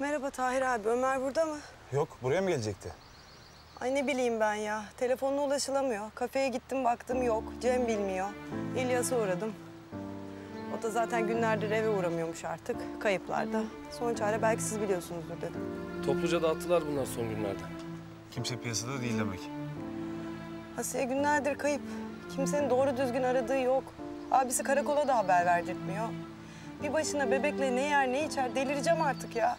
Merhaba Tahir abi, Ömer burada mı? Yok, buraya mı gelecekti? Ay ne bileyim ben ya, telefonla ulaşılamıyor. Kafeye gittim baktım yok, Cem bilmiyor. İlyas'a uğradım. O da zaten günlerdir eve uğramıyormuş artık, kayıplarda. Son çare belki siz biliyorsunuzdur dedim. Topluca dağıttılar bunlar son günlerde. Kimse piyasada değil demek. Asiye günlerdir kayıp. Kimsenin doğru düzgün aradığı yok. Abisi karakola da haber verdirtmiyor. Bir başına bebekle ne yer ne içer delireceğim artık ya.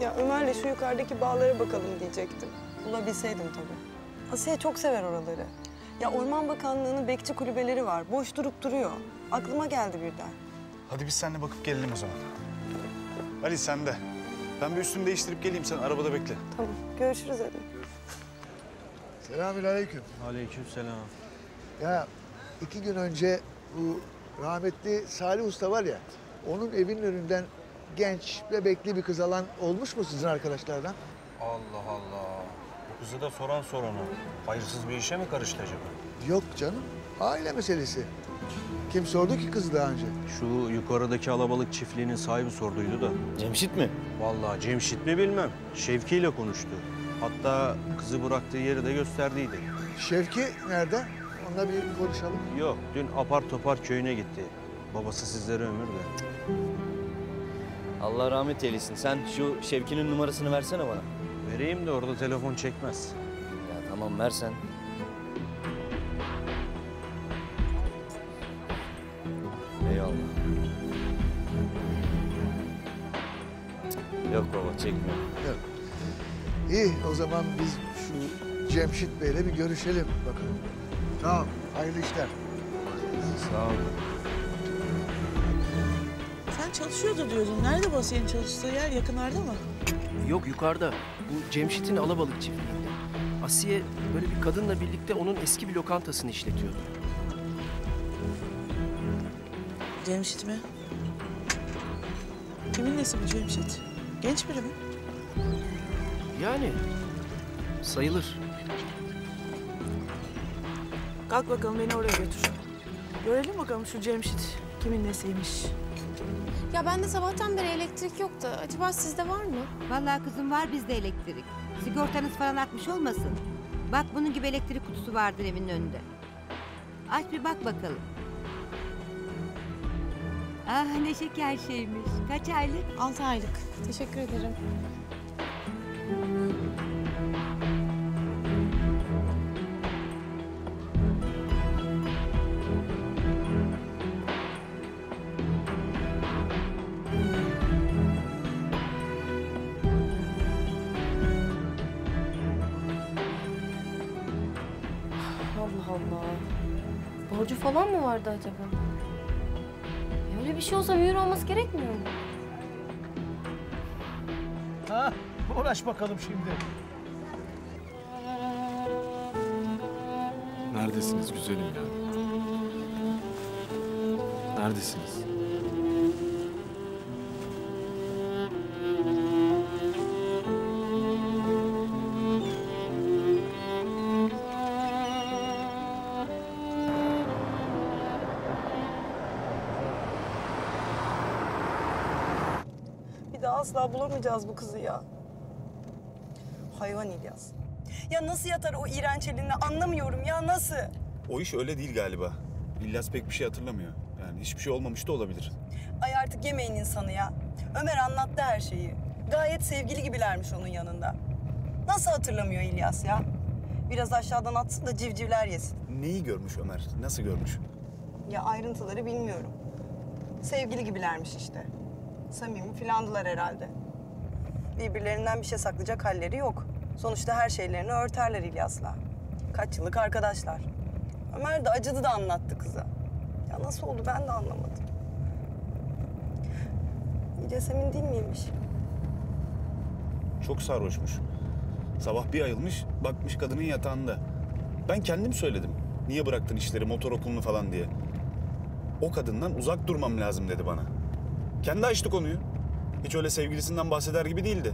Ya Ömer'le şu yukarıdaki bağlara bakalım diyecektim. Bulabilseydim tabii. Asiye çok sever oraları. Ya Orman Bakanlığı'nın bekçi kulübeleri var. Boş durup duruyor. Aklıma geldi birden. Hadi biz seninle bakıp gelelim o zaman. Ali sen de. Ben bir üstümü değiştirip geleyim, sen arabada bekle. Tamam, görüşürüz hadi. Selamünaleyküm. Aleykümselam. Ya 2 gün önce bu rahmetli Salih Usta var ya, onun evinin önünden genç, bebekli bir kız alan olmuş mu sizin arkadaşlardan? Allah Allah. Bu kızı da soran sorunu. Hayırsız bir işe mi karıştı acaba? Yok canım, aile meselesi. Kim sordu ki kızı daha önce? Şu yukarıdaki alabalık çiftliğinin sahibi sorduydu da. Cemşit mi? Vallahi Cemşit mi bilmem. Şevki ile konuştu. Hatta kızı bıraktığı yeri de gösterdiydi. Şevki nerede? Onunla bir konuşalım. Yok, dün apar topar köyüne gitti. Babası sizlere ömür de. Allah rahmet eylesin. Sen şu Şevki'nin numarasını versene bana. Vereyim de orada telefon çekmez. Ya tamam, versen. Eyvallah. Yok baba, çekmiyor. Yok. İyi, o zaman biz şu Cemşit Bey'le bir görüşelim bakalım. Tamam, hayırlı işler. Sağ ol. Sen çalışıyordu diyordun. Nerede bu senin çalıştığı yer? Yakınlarda mı? Yok, yukarıda. Bu Cemşit'in alabalık çiftliğinde. Asiye böyle bir kadınla birlikte onun eski bir lokantasını işletiyordu. Cemşit mi? Kimin nesi bu Cemşit? Genç biri mi? Yani sayılır. Kalk bakalım, beni oraya götür. Görelim bakalım şu Cemşit kimin nesiymiş. Ya ben de sabahtan beri elektrik yoktu. Acaba sizde var mı? Vallahi kızım var bizde elektrik. Sigortanız falan atmış olmasın. Bak bunun gibi elektrik kutusu vardır evin önünde. Aç bir bak bakalım. Ah ne şeker şeymiş. Kaç aylık? 6 aylık. Teşekkür ederim. Allah Allah. Borcu falan mı vardı acaba? Öyle bir şey olsa mühür olması gerekmiyor mu? Ha, uğraş bakalım şimdi. Neredesiniz güzelim ya? Neredesiniz? Asla bulamayacağız bu kızı ya. Hayvan İlyas. Ya nasıl yatar o iğrenç eline anlamıyorum ya, nasıl? O iş öyle değil galiba. İlyas pek bir şey hatırlamıyor. Yani hiçbir şey olmamış da olabilir. Ay artık yemeyin insanı ya. Ömer anlattı her şeyi. Gayet sevgili gibilermiş onun yanında. Nasıl hatırlamıyor İlyas ya? Biraz aşağıdan atsın da civcivler yesin. Neyi görmüş Ömer? Nasıl görmüş? Ya ayrıntıları bilmiyorum. Sevgili gibilermiş işte. Samimi filandılar herhalde. Birbirlerinden bir şey saklayacak halleri yok. Sonuçta her şeylerini örterler İlyas'la. Kaç yıllık arkadaşlar. Ömer de acıdı da anlattı kıza. Ya nasıl oldu ben de anlamadım. İlyas emin değil miymiş? Çok sarhoşmuş. Sabah bir ayılmış, bakmış kadının yatağında. Ben kendim söyledim. Niye bıraktın işleri, motor okulunu falan diye. O kadından uzak durmam lazım dedi bana. Kendi açtı konuyu. Hiç öyle sevgilisinden bahseder gibi değildi.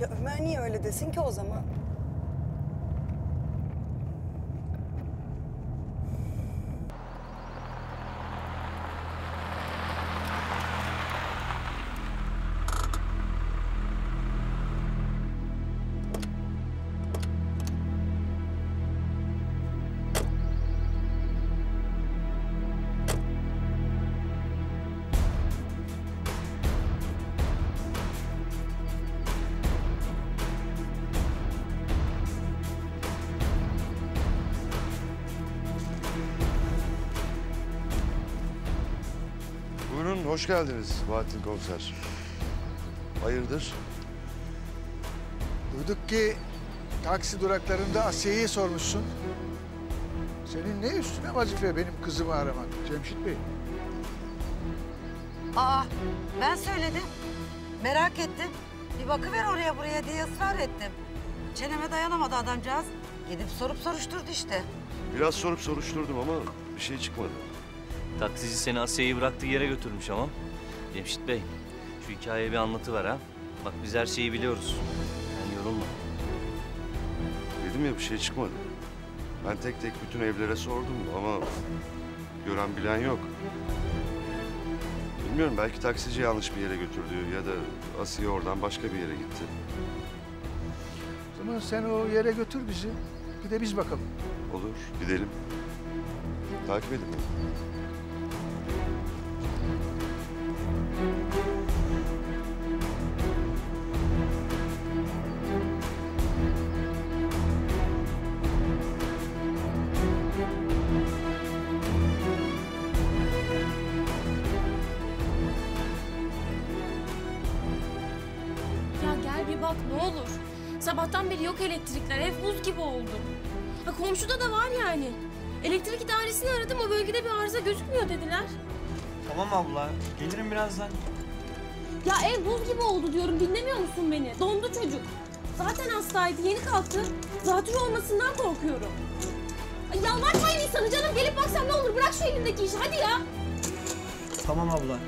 Ya Ömer niye öyle desin ki o zaman? hoş geldiniz Bahattin komiser. Hayırdır? Duyduk ki taksi duraklarında Asiye'yi sormuşsun. Senin ne üstüne vazife benim kızımı aramak Cemşit Bey? Aa, ben söyledim. Merak ettim. Bir bakıver oraya buraya diye ısrar ettim. Çeneme dayanamadı adamcağız. Gidip sorup soruşturdu işte. Biraz sorup soruşturdum ama bir şey çıkmadı. Taksici seni Asiye'yi bıraktığı yere götürmüş ama. Cemşit Bey, şu hikayeye bir anlatıver ha. Bak biz her şeyi biliyoruz. Yani yorulma. Dedim ya bir şey çıkmadı. Ben tek tek bütün evlere sordum ama gören bilen yok. Bilmiyorum, belki taksici yanlış bir yere götürdü ya da Asiye oradan başka bir yere gitti. O zaman sen o yere götür bizi, bir de biz bakalım. Olur, gidelim. Takip edin beni. Bak ne olur. Sabahtan beri yok elektrikler. Ev buz gibi oldu. Ha, komşuda da var yani. Elektrik idaresini aradım. O bölgede bir arıza gözükmüyor dediler. Tamam abla. Gelirim birazdan. Ya ev buz gibi oldu diyorum. Dinlemiyor musun beni? Dondu çocuk. Zaten hastaydı. Yeni kalktı. Zatürre olmasından korkuyorum. Ay, yalvartmayın insanı canım. Gelip baksam ne olur. Bırak şu elimdeki işi. Hadi ya. Tamam abla.